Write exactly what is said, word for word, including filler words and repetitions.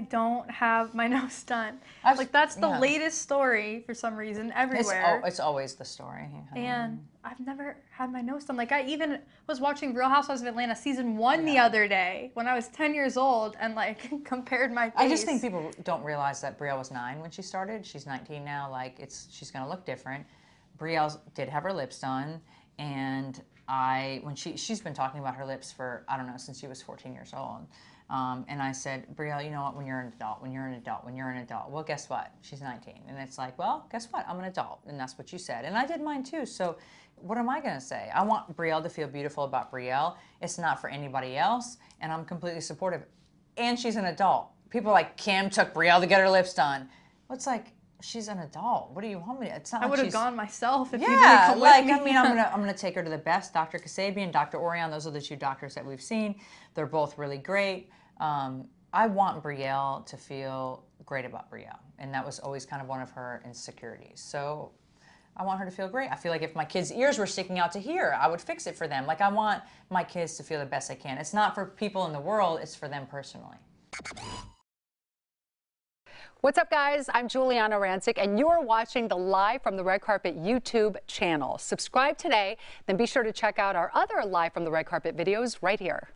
I don't have my nose done. Was, like, that's the yeah. latest story for some reason everywhere. It's, al it's always the story. Yeah. And I've never had my nose done. Like, I even was watching Real Housewives of Atlanta season one yeah. the other day when I was ten years old and, like, compared my face. I just think people don't realize that Brielle was nine when she started. She's nineteen now. Like, it's she's going to look different. Brielle did have her lips done, and I, when she, she's been talking about her lips for, I don't know, since she was fourteen years old. Um, and I said, Brielle, you know what, when you're an adult, when you're an adult, when you're an adult, well, guess what? She's nineteen. And it's like, well, guess what? I'm an adult. And that's what you said. And I did mine too. So what am I going to say? I want Brielle to feel beautiful about Brielle. It's not for anybody else. And I'm completely supportive. And she's an adult. People like Kim took Brielle to get her lips done. Well, it's like, she's an adult. What do you want me to? It's not I like would have gone myself if yeah, you didn't come like, with me. I mean, I'm gonna I'm gonna take her to the best. Doctor Kasabian, Doctor Orión. Those are the two doctors that we've seen. They're both really great. Um, I want Brielle to feel great about Brielle, and that was always kind of one of her insecurities. So I want her to feel great. I feel like if my kids' ears were sticking out to here, I would fix it for them. Like, I want my kids to feel the best they can. It's not for people in the world. It's for them personally. What's up, guys? I'm Giuliana Rancic, and you're watching the Live from the Red Carpet YouTube channel. Subscribe today, then be sure to check out our other Live from the Red Carpet videos right here.